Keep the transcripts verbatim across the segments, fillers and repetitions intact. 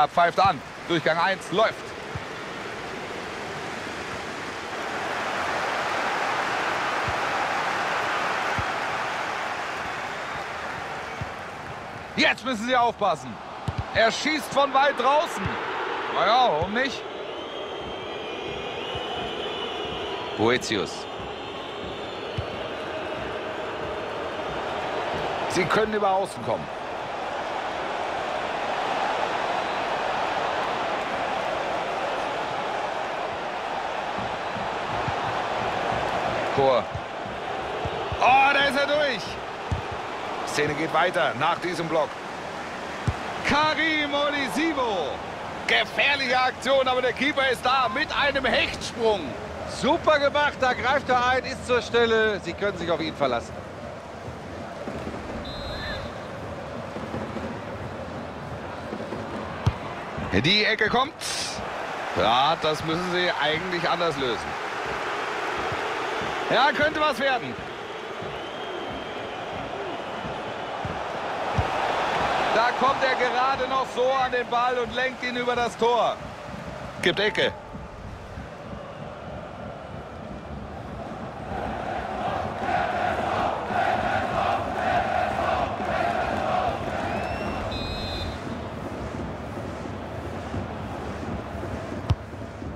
Er pfeift an. Durchgang eins läuft. Jetzt müssen sie aufpassen. Er schießt von weit draußen. Naja, warum nicht? Boetius. Sie können über außen kommen. Kohr. Oh, da ist er durch. Die Szene geht weiter nach diesem Block. Karim Onisiwo. Gefährliche Aktion, aber der Keeper ist da mit einem Hechtsprung. Super gemacht, da greift er ein, ist zur Stelle. Sie können sich auf ihn verlassen. Die Ecke kommt. Ja, das müssen sie eigentlich anders lösen. Ja, könnte was werden. Da kommt er gerade noch so an den Ball und lenkt ihn über das Tor. Gibt Ecke.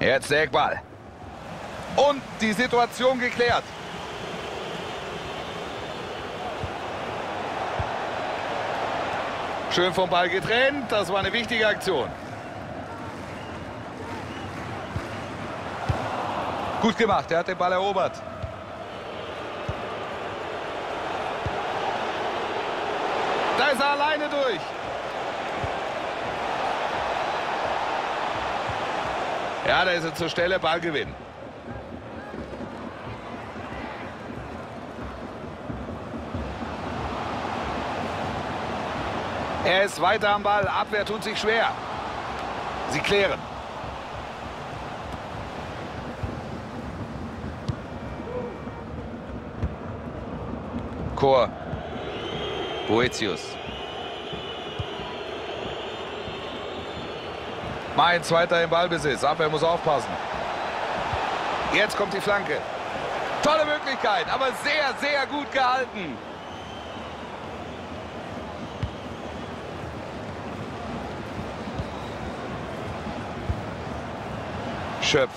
Jetzt der Eckball. Und die Situation geklärt. Schön vom Ball getrennt. Das war eine wichtige Aktion. Gut gemacht. Er hat den Ball erobert. Da ist er alleine durch. Ja, da ist er zur Stelle, Ballgewinn. Er ist weiter am Ball, Abwehr tut sich schwer. Sie klären. Kohr. Boetius. Mainz weiter im Ballbesitz. Abwehr muss aufpassen. Jetzt kommt die Flanke. Tolle Möglichkeit, aber sehr, sehr gut gehalten. Schöpf.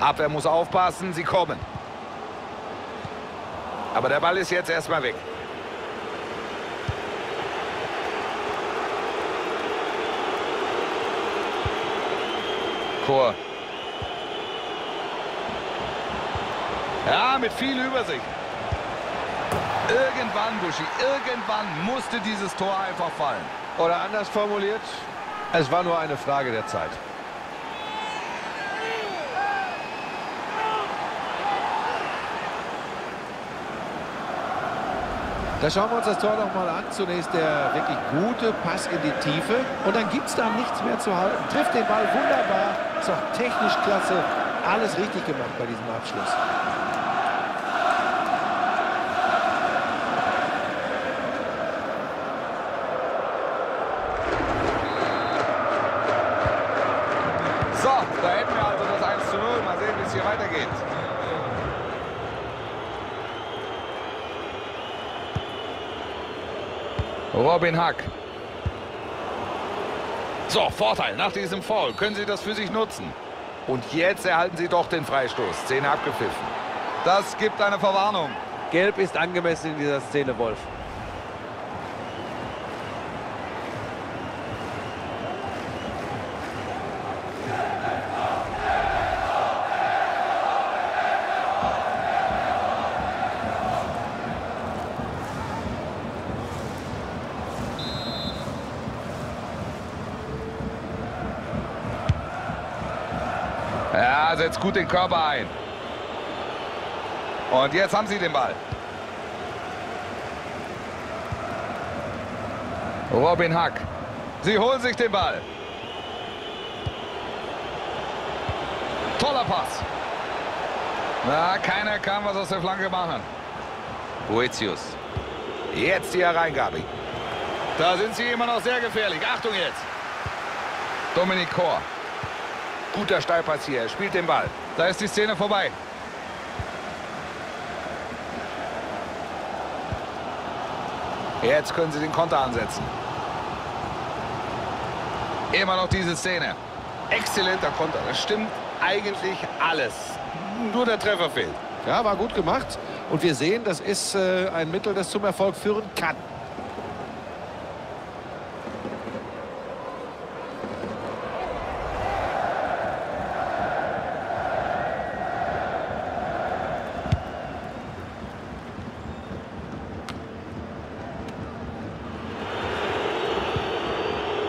Abwehr muss aufpassen, sie kommen. Aber der Ball ist jetzt erstmal weg. Kohr. Ja, mit viel Übersicht. Irgendwann, Buschi, irgendwann musste dieses Tor einfach fallen. Oder anders formuliert, es war nur eine Frage der Zeit. Da schauen wir uns das Tor noch mal an. Zunächst der wirklich gute Pass in die Tiefe. Und dann gibt es da nichts mehr zu halten. Trifft den Ball wunderbar. Ist auch technisch klasse. Alles richtig gemacht bei diesem Abschluss. So, da hätten wir also das eins zu null. Mal sehen, wie es hier weitergeht. Robin Hack. So, Vorteil nach diesem Foul. Können sie das für sich nutzen? Und jetzt erhalten sie doch den Freistoß. Szene abgepfiffen. Das gibt eine Verwarnung. Gelb ist angemessen in dieser Szene, Wolf. Ja, setzt gut den Körper ein. Und jetzt haben sie den Ball. Robin Hack. Sie holen sich den Ball. Toller Pass. Na, keiner kann was aus der Flanke machen. Boetius. Jetzt die Hereingabe. Da sind sie immer noch sehr gefährlich. Achtung jetzt. Dominik Kohr. Guter Steilpass hier. Er spielt den Ball. Da ist die Szene vorbei. Jetzt können sie den Konter ansetzen. Immer noch diese Szene. Exzellenter Konter. Das stimmt eigentlich alles. Nur der Treffer fehlt. Ja, war gut gemacht. Und wir sehen, das ist äh, ein Mittel, das zum Erfolg führen kann.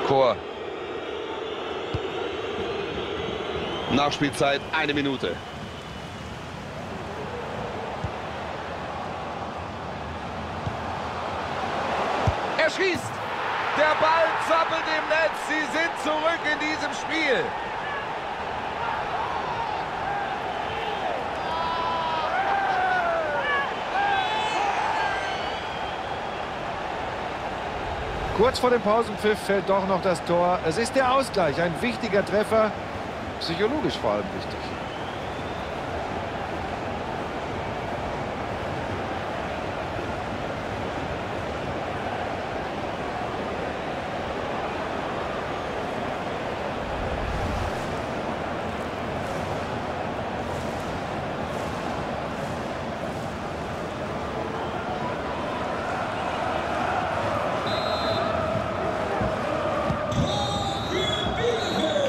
Kohr. Nachspielzeit eine Minute. Er schießt. Der Ball zappelt im Netz. Sie sind zurück in diesem Spiel. Kurz vor dem Pausenpfiff fällt doch noch das Tor. Es ist der Ausgleich, ein wichtiger Treffer, psychologisch vor allem wichtig.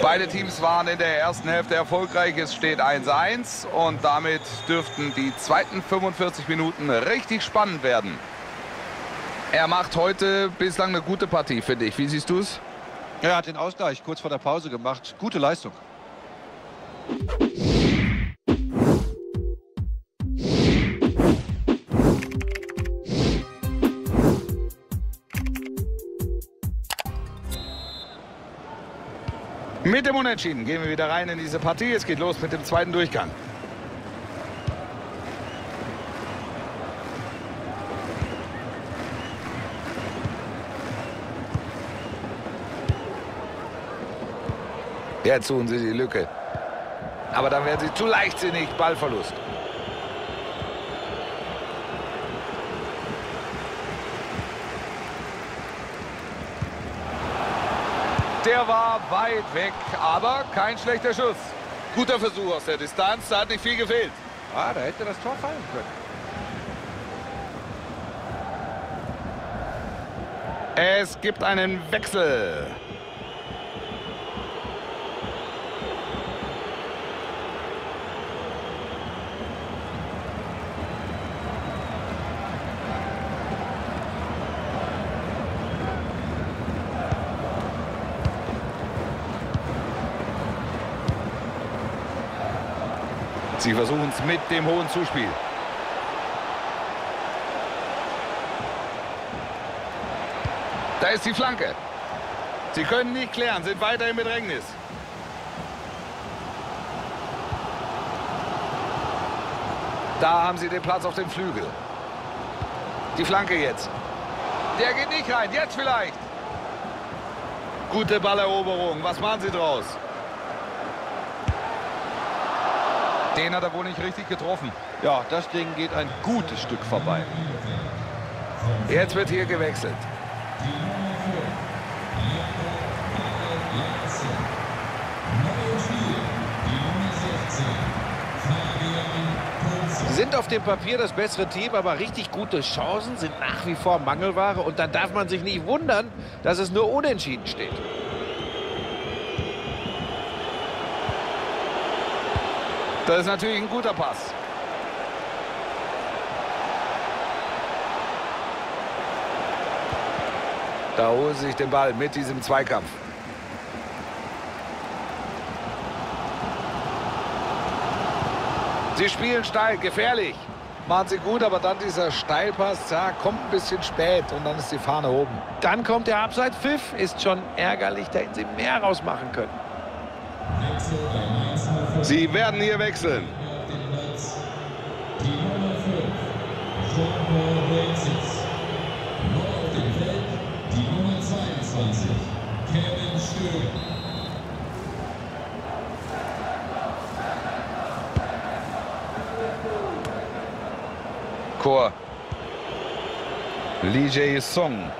Beide Teams waren in der ersten Hälfte erfolgreich. Es steht eins zu eins und damit dürften die zweiten fünfundvierzig Minuten richtig spannend werden. Er macht heute bislang eine gute Partie, finde ich. Wie siehst du es? Er hat den Ausgleich kurz vor der Pause gemacht. Gute Leistung. Mit dem Unentschieden gehen wir wieder rein in diese Partie. Es geht los mit dem zweiten Durchgang. Jetzt suchen sie die Lücke. Aber dann werden sie zu leichtsinnig. Ballverlust. Der war weit weg, aber kein schlechter Schuss. Guter Versuch aus der Distanz, da hat nicht viel gefehlt. Ah, da hätte das Tor fallen können. Es gibt einen Wechsel. Sie versuchen es mit dem hohen Zuspiel. Da ist die Flanke. Sie können nicht klären, sind weiter im Bedrängnis. Da haben sie den Platz auf dem Flügel. Die Flanke jetzt. Der geht nicht rein, jetzt vielleicht. Gute Balleroberung, was machen sie draus? Den hat er wohl nicht richtig getroffen. Ja, das Ding geht ein gutes Stück vorbei. Jetzt wird hier gewechselt. Sie sind auf dem Papier das bessere Team, aber richtig gute Chancen sind nach wie vor Mangelware. Und dann darf man sich nicht wundern, dass es nur unentschieden steht. Das ist natürlich ein guter Pass. Da holen sie sich den Ball mit diesem Zweikampf. Sie spielen steil, gefährlich. Machen sie gut, aber dann dieser Steilpass, ja, kommt ein bisschen spät und dann ist die Fahne oben. Dann kommt der Abseitspfiff, ist schon ärgerlich, da hätten sie mehr rausmachen können. Sie werden hier wechseln. Die Nummer zweiundzwanzig, Kevin Stöhr. Kohr. Lee Jae-Sung.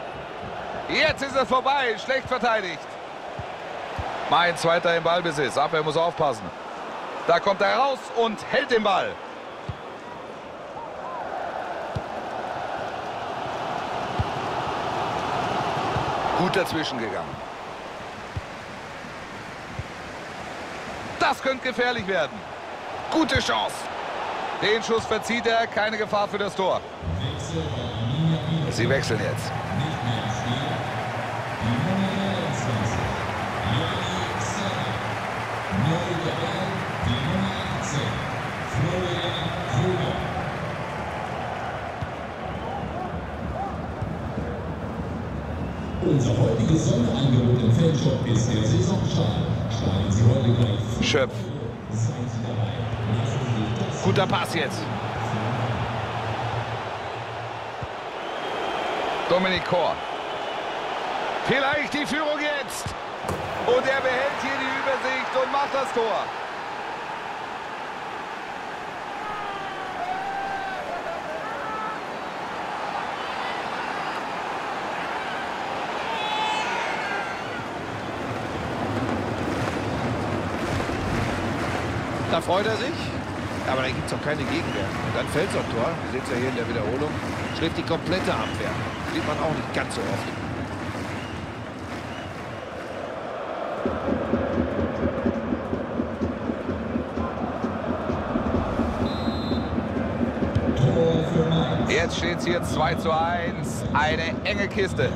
Jetzt ist er vorbei, schlecht verteidigt. Mein zweiter im Ballbesitz, Abwehr muss aufpassen. Da kommt er raus und hält den Ball. Gut dazwischen gegangen. Das könnte gefährlich werden. Gute Chance. Den Schuss verzieht er, keine Gefahr für das Tor. Sie wechseln jetzt. Unser heutiges Sonderangebot im Fanshop ist der Saisonstart. Steigen Sie heute gleich. Schöpf. Guter Pass jetzt. Dominik Kohr. Vielleicht die Führung jetzt. Und er behält hier die Übersicht und macht das Tor. Da freut er sich, aber da gibt es auch keine Gegenwehr. Und dann fällt so ein Tor, wir sehen es ja hier in der Wiederholung, schlägt die komplette Abwehr. Das sieht man auch nicht ganz so oft. Jetzt steht es hier zwei zu eins. Eine enge Kiste.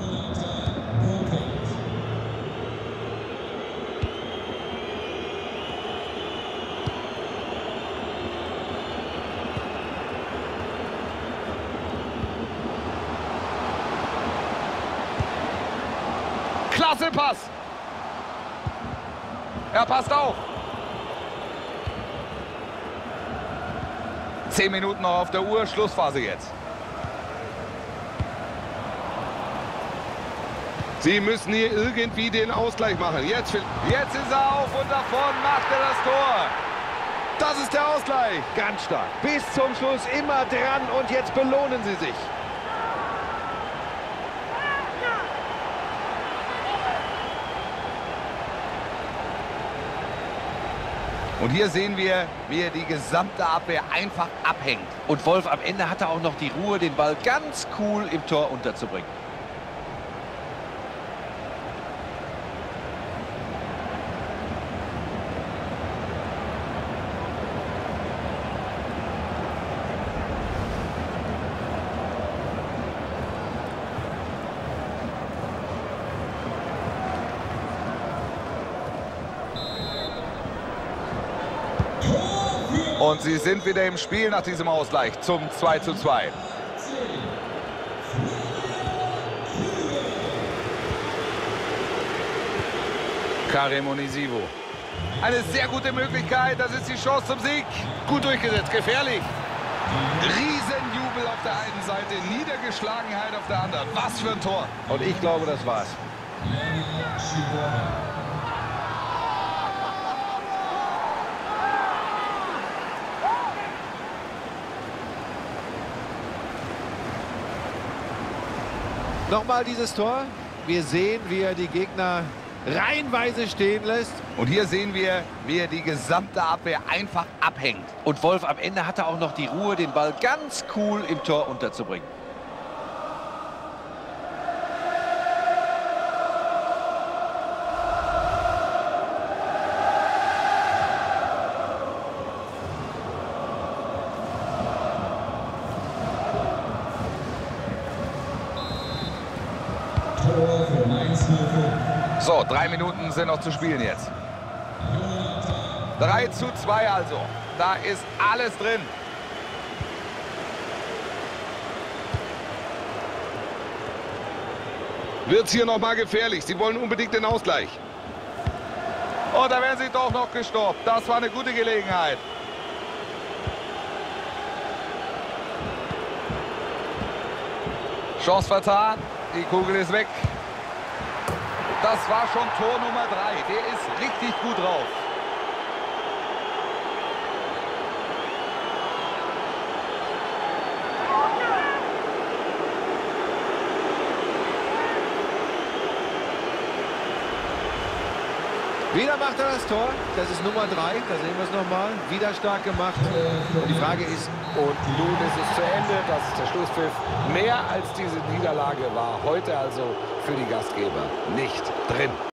Klasse Pass. Er passt auf. Zehn Minuten noch auf der Uhr, Schlussphase jetzt. Sie müssen hier irgendwie den Ausgleich machen. Jetzt, jetzt ist er auf und davon macht er das Tor. Das ist der Ausgleich. Ganz stark. Bis zum Schluss immer dran und jetzt belohnen sie sich. Und hier sehen wir, wie er die gesamte Abwehr einfach abhängt. Und Wolf, am Ende hat er auch noch die Ruhe, den Ball ganz cool im Tor unterzubringen. Und sie sind wieder im Spiel nach diesem Ausgleich zum zwei zu zwei. Karim Onisiwo. Eine sehr gute Möglichkeit, das ist die Chance zum Sieg. Gut durchgesetzt, gefährlich. Riesenjubel auf der einen Seite, Niedergeschlagenheit auf der anderen. Was für ein Tor. Und ich glaube, das war's. Nochmal dieses Tor. Wir sehen, wie er die Gegner reihenweise stehen lässt. Und hier sehen wir, wie er die gesamte Abwehr einfach abhängt. Und Wolf, am Ende hat er auch noch die Ruhe, den Ball ganz cool im Tor unterzubringen. So, drei Minuten sind noch zu spielen jetzt. drei zu zwei also. Da ist alles drin. Wird's hier nochmal gefährlich. Sie wollen unbedingt den Ausgleich. Und da werden sie doch noch gestoppt. Das war eine gute Gelegenheit. Chance vertan. Die Kugel ist weg. Das war schon Tor Nummer drei. Der ist richtig gut drauf. Wieder macht er das Tor. Das ist Nummer drei. Da sehen wir es nochmal. Wieder stark gemacht. Und die Frage ist, und nun ist es zu Ende. Das ist der Schlusspfiff. Mehr als diese Niederlage war heute also für die Gastgeber nicht drin.